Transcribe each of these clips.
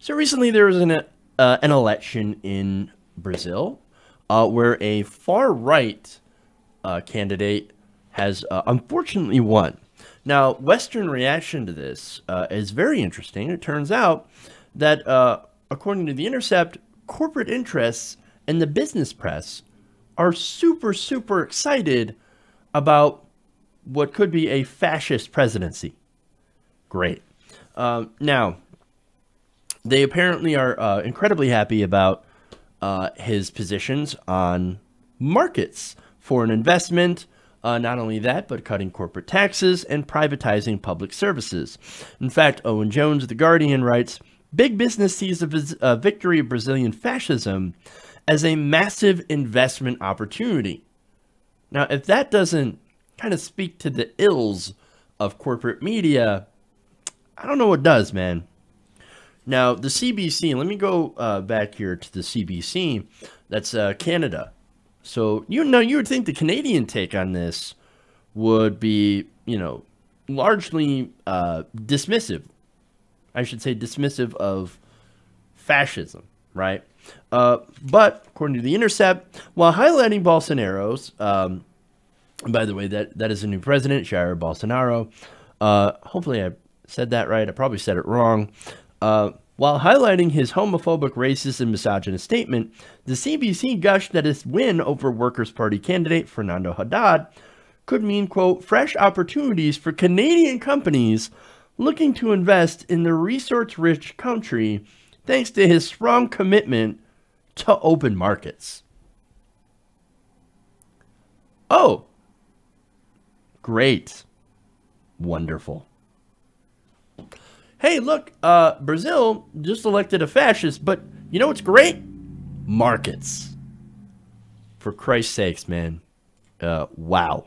So recently there was an election in Brazil where a far-right candidate has unfortunately won. Now, Western reaction to this is very interesting. It turns out that, according to The Intercept, corporate interests and the business press are super, super excited about what could be a fascist presidency. Great. Now, they apparently are incredibly happy about his positions on markets, foreign investment, not only that, but cutting corporate taxes and privatizing public services. In fact, Owen Jones, The Guardian, writes, "Big business sees a victory of Brazilian fascism as a massive investment opportunity." Now, if that doesn't kind of speak to the ills of corporate media, I don't know what does, man. Now, the CBC, let me go back here to the CBC. That's Canada. So, you know, you would think the Canadian take on this would be, you know, largely dismissive. I should say dismissive of fascism, right? But according to The Intercept, while highlighting Bolsonaro's, by the way, that is a new president, Jair Bolsonaro. Hopefully I said that right. I probably said it wrong. While highlighting his homophobic, racist, and misogynist statement, the CBC gushed that his win over Workers' Party candidate Fernando Haddad could mean, quote, "fresh opportunities for Canadian companies looking to invest in the resource-rich country thanks to his strong commitment to open markets." Oh, great. Wonderful. Hey, look, Brazil just elected a fascist, but you know what's great? Markets. For Christ's sakes, man. Wow.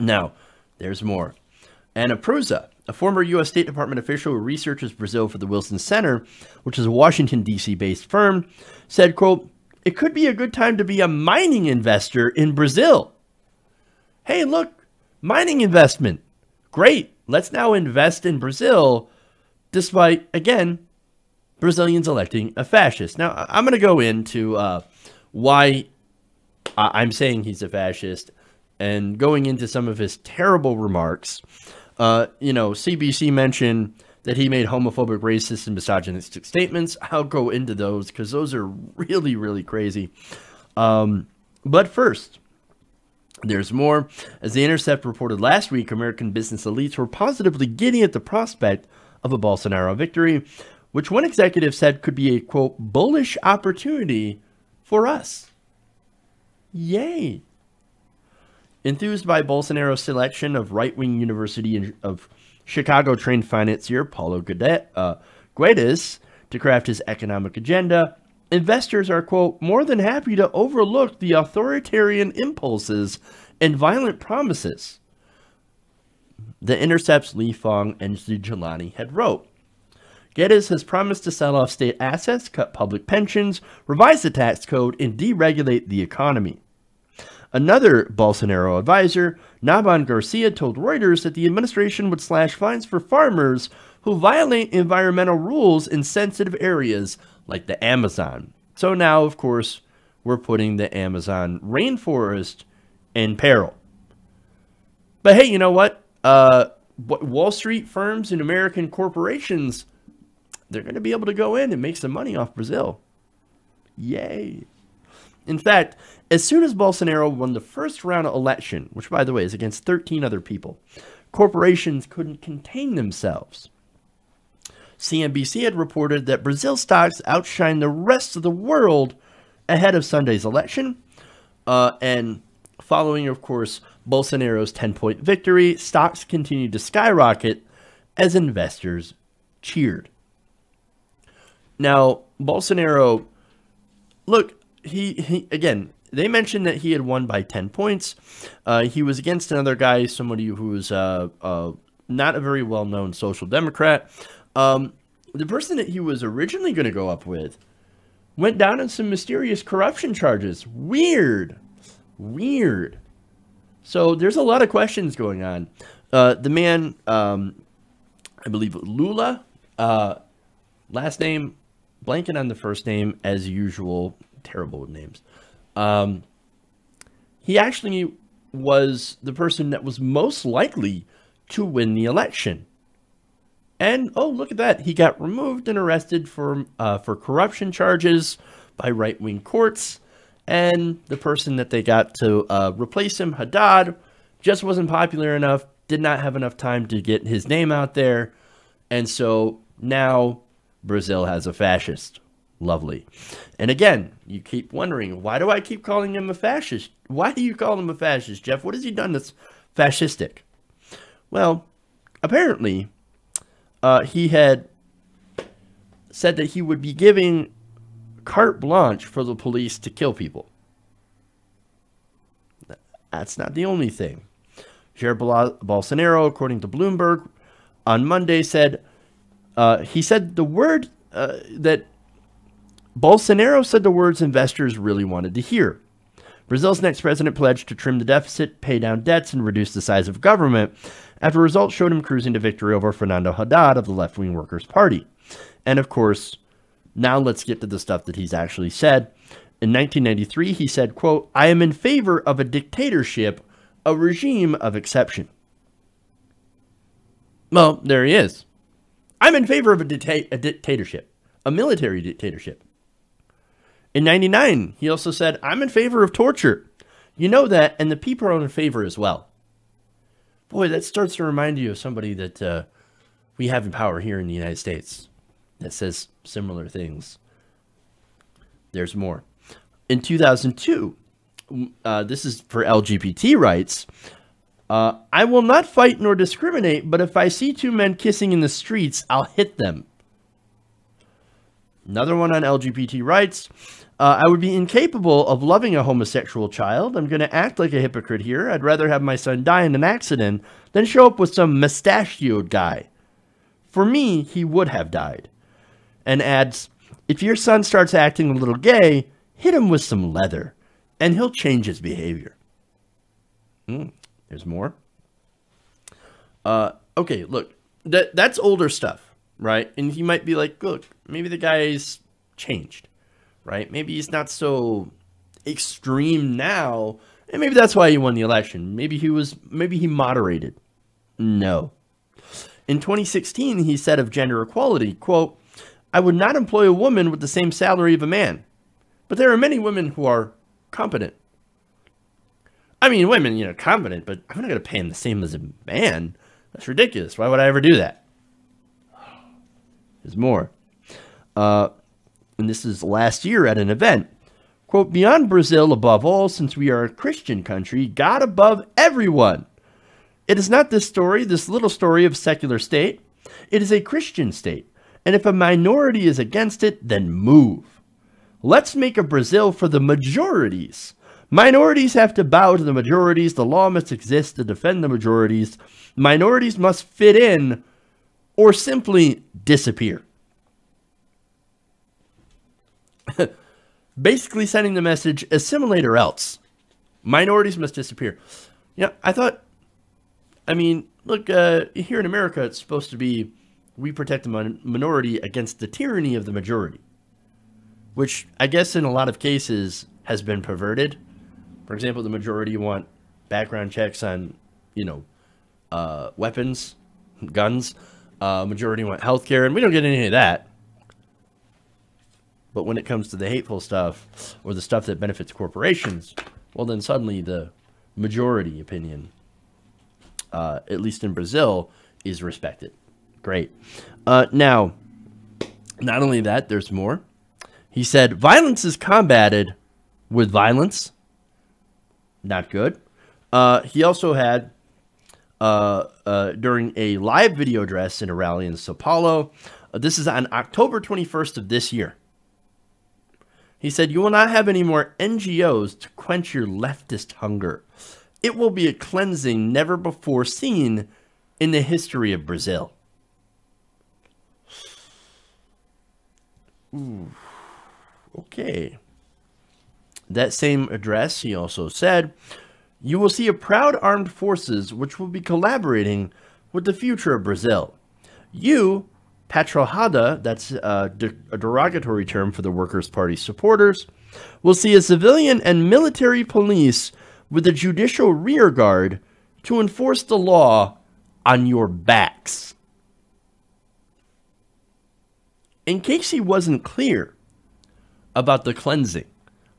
Now, there's more. Ana Prusa, a former U.S. State Department official who researches Brazil for the Wilson Center, which is a Washington, D.C.-based firm, said, quote, "It could be a good time to be a mining investor in Brazil." Hey, look, mining investment. Great. Let's now invest in Brazil, despite, again, Brazilians electing a fascist. Now, I'm going to go into why I'm saying he's a fascist and going into some of his terrible remarks. You know, CBC mentioned that he made homophobic, racist, and misogynistic statements. I'll go into those because those are really, really crazy. But first, there's more. As The Intercept reported last week, American business elites were positively giddy at the prospect of a Bolsonaro victory, which one executive said could be a, quote, "bullish opportunity for us." Yay. Enthused by Bolsonaro's selection of right-wing University of Chicago-trained financier Paulo Guedes to craft his economic agenda, investors are, quote, "more than happy to overlook the authoritarian impulses and violent promises," The Intercept's Lee Fong and Zulani had wrote. Guedes has promised to sell off state assets, cut public pensions, revise the tax code, and deregulate the economy. Another Bolsonaro advisor, Navan Garcia, told Reuters that the administration would slash fines for farmers who violate environmental rules in sensitive areas like the Amazon. So now, of course, we're putting the Amazon rainforest in peril. But hey, you know what? Wall Street firms and American corporations, they're going to be able to go in and make some money off Brazil. Yay. In fact, as soon as Bolsonaro won the first round of election, which, by the way, is against 13 other people, corporations couldn't contain themselves. CNBC had reported that Brazil stocks outshine the rest of the world ahead of Sunday's election. And following, of course, Bolsonaro's 10-point victory, stocks continued to skyrocket as investors cheered. Now, Bolsonaro, look, he again, they mentioned that he had won by 10 points. He was against another guy, somebody who was not a very well-known social democrat. The person that he was originally going to go up with went down on some mysterious corruption charges. Weird. Weird. So there's a lot of questions going on. The man, I believe Lula, Last name, blanking on the first name as usual. Terrible with names. He actually was the person that was most likely to win the election. And, oh, look at that. He got removed and arrested for corruption charges by right-wing courts. And the person that they got to replace him, Haddad, just wasn't popular enough, did not have enough time to get his name out there. And so now Brazil has a fascist. Lovely. And again, you keep wondering, why do I keep calling him a fascist? Why do you call him a fascist, Jeff? What has he done that's fascistic? Well, apparently, he had said that he would be giving carte blanche for the police to kill people. That's not the only thing. Jair Bolsonaro, according to Bloomberg, on Monday said, he said the word that Bolsonaro said the words investors really wanted to hear. Brazil's next president pledged to trim the deficit, pay down debts, and reduce the size of government, after results showed him cruising to victory over Fernando Haddad of the left-wing Workers' Party. And of course, now let's get to the stuff that he's actually said. In 1993, he said, quote, "I am in favor of a dictatorship, a regime of exception." Well, there he is. I'm in favor of a dictatorship, a military dictatorship. In 99, he also said, I'm in favor of torture. You know that, and the people are in favor as well. Boy, that starts to remind you of somebody that we have in power here in the United States that says similar things. There's more. In 2002, this is for LGBT rights. I will not fight nor discriminate, but if I see two men kissing in the streets, I'll hit them. Another one on LGBT rights. I would be incapable of loving a homosexual child. I'm going to act like a hypocrite here. I'd rather have my son die in an accident than show up with some mustachioed guy. For me, he would have died. And adds, if your son starts acting a little gay, hit him with some leather, and he'll change his behavior. There's more. Okay, look, that's older stuff. Right? And he might be like, look, maybe the guy's changed, right? Maybe he's not so extreme now. And maybe that's why he won the election. Maybe he moderated. No. In 2016, he said of gender equality, quote, I would not employ a woman with the same salary of a man, but there are many women who are competent. I mean, women, you know, competent, but I'm not going to pay him the same as a man. That's ridiculous. Why would I ever do that? There's more. And this is last year at an event. Quote, beyond Brazil, above all, since we are a Christian country, God above everyone. It is not this story, this little story of secular state. It is a Christian state. And if a minority is against it, then move. Let's make a Brazil for the majorities. Minorities have to bow to the majorities. The law must exist to defend the majorities. Minorities must fit in or simply disappear. Basically sending the message, assimilate or else. Minorities must disappear. You know, I thought, I mean, look, here in America, it's supposed to be, we protect the minority against the tyranny of the majority, which I guess in a lot of cases has been perverted. For example, the majority want background checks on, you know, weapons, guns. Majority want healthcare, and we don't get any of that. But when it comes to the hateful stuff or the stuff that benefits corporations, well, then suddenly the majority opinion, at least in Brazil, is respected. Great. Now, not only that, there's more. He said, violence is combated with violence. Not good. He also had... during a live video address in a rally in Sao Paulo. This is on October 21st of this year. He said, you will not have any more NGOs to quench your leftist hunger. It will be a cleansing never before seen in the history of Brazil. Ooh, okay. That same address, he also said, you will see a proud armed forces which will be collaborating with the future of Brazil. You Petrohada, that's a derogatory term for the Workers' Party supporters, will see a civilian and military police with a judicial rearguard to enforce the law on your backs. In case he wasn't clear about the cleansing,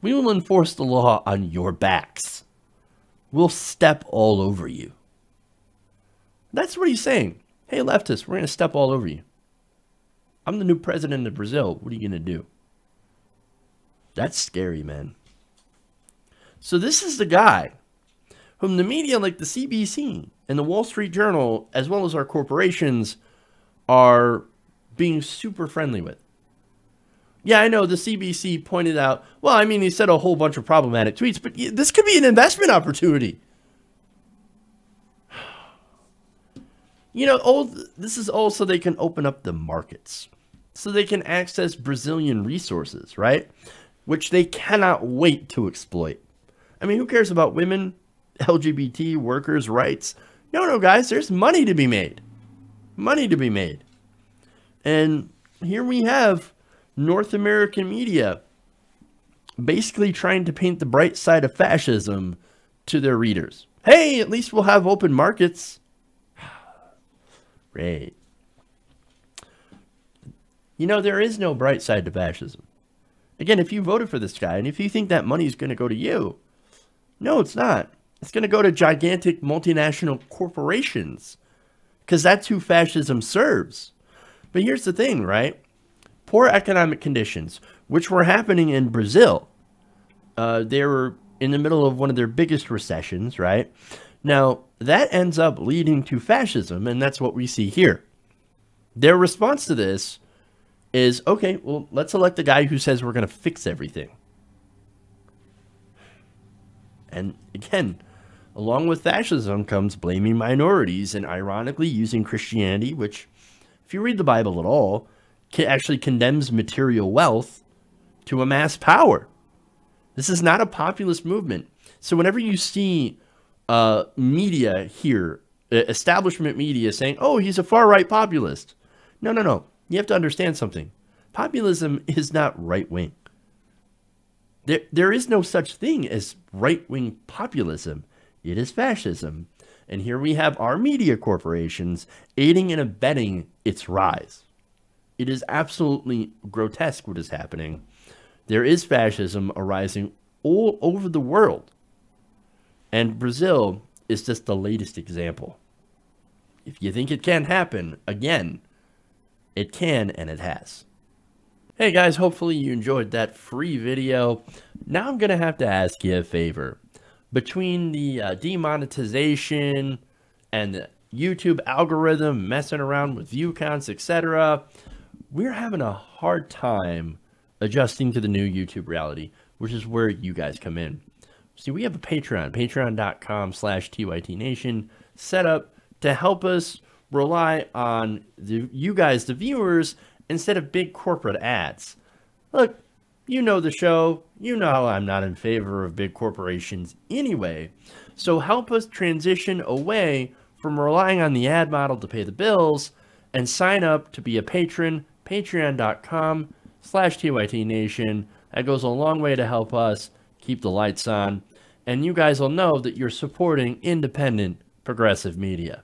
we will enforce the law on your backs. We'll step all over you. That's what he's saying. Hey, leftists, we're going to step all over you. I'm the new president of Brazil. What are you going to do? That's scary, man. So this is the guy whom the media like the CBC and the Wall Street Journal, as well as our corporations, are being super friendly with. Yeah, I know the CBC pointed out, well, I mean, he said a whole bunch of problematic tweets, but this could be an investment opportunity. You know, this is all so they can open up the markets, so they can access Brazilian resources, right? Which they cannot wait to exploit. I mean, who cares about women, LGBT, workers' rights? No, guys, there's money to be made. Money to be made. And here we have North American media basically trying to paint the bright side of fascism to their readers. Hey, at least we'll have open markets. Right. You know, there is no bright side to fascism. Again, if you voted for this guy and if you think that money is going to go to you, no, it's not. It's going to go to gigantic multinational corporations because that's who fascism serves. But here's the thing, right? Poor economic conditions, which were happening in Brazil. They were in the middle of one of their biggest recessions, right? Now, that ends up leading to fascism, and that's what we see here. Their response to this is, okay, well, let's elect a guy who says we're going to fix everything. And again, along with fascism comes blaming minorities and ironically using Christianity, which, if you read the Bible at all, actually condemns material wealth to amass power. This is not a populist movement. So whenever you see media here, establishment media saying, oh, he's a far-right populist. No. You have to understand something. Populism is not right-wing. There is no such thing as right-wing populism. It is fascism. And here we have our media corporations aiding and abetting its rise. It is absolutely grotesque what is happening. There is fascism arising all over the world. And Brazil is just the latest example. If you think it can happen, again, it can and it has. Hey guys, hopefully you enjoyed that free video. Now I'm going to have to ask you a favor. Between the demonetization and the YouTube algorithm messing around with view counts, etc., we're having a hard time adjusting to the new YouTube reality, which is where you guys come in. See, we have a Patreon, patreon.com/TYTNation, set up to help us rely on you guys, the viewers, instead of big corporate ads. Look, you know the show. You know I'm not in favor of big corporations anyway. So help us transition away from relying on the ad model to pay the bills and sign up to be a patron, patreon.com/TYTNation. That goes a long way to help us keep the lights on. And you guys will know that you're supporting independent, progressive media.